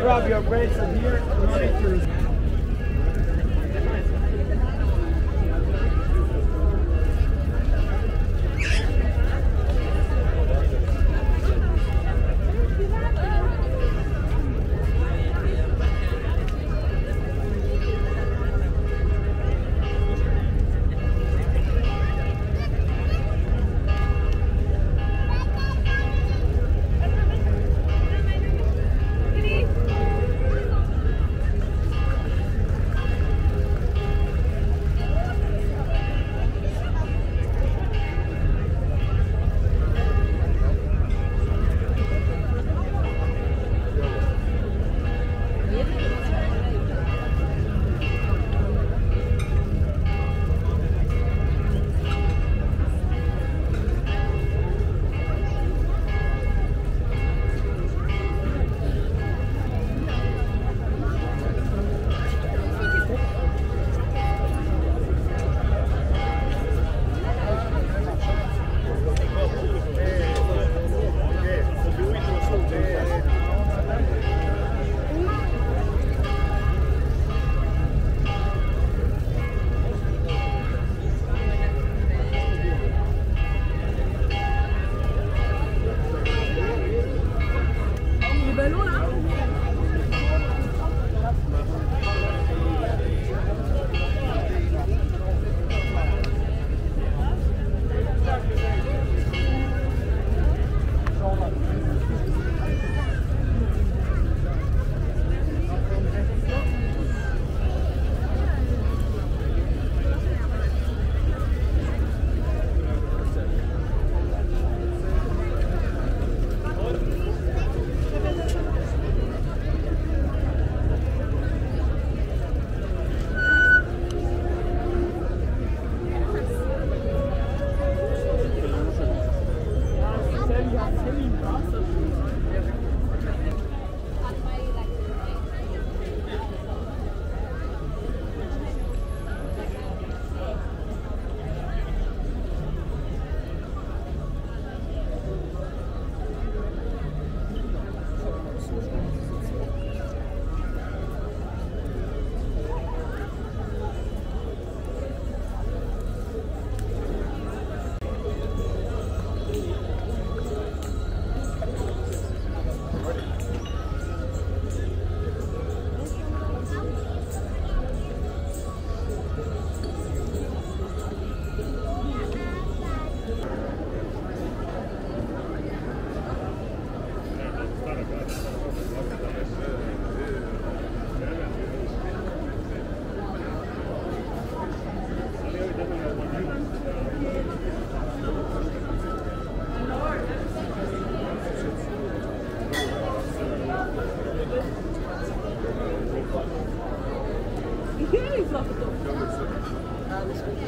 Grab your brakes in here. Jullie vlakken toch? Ja, dat is goed.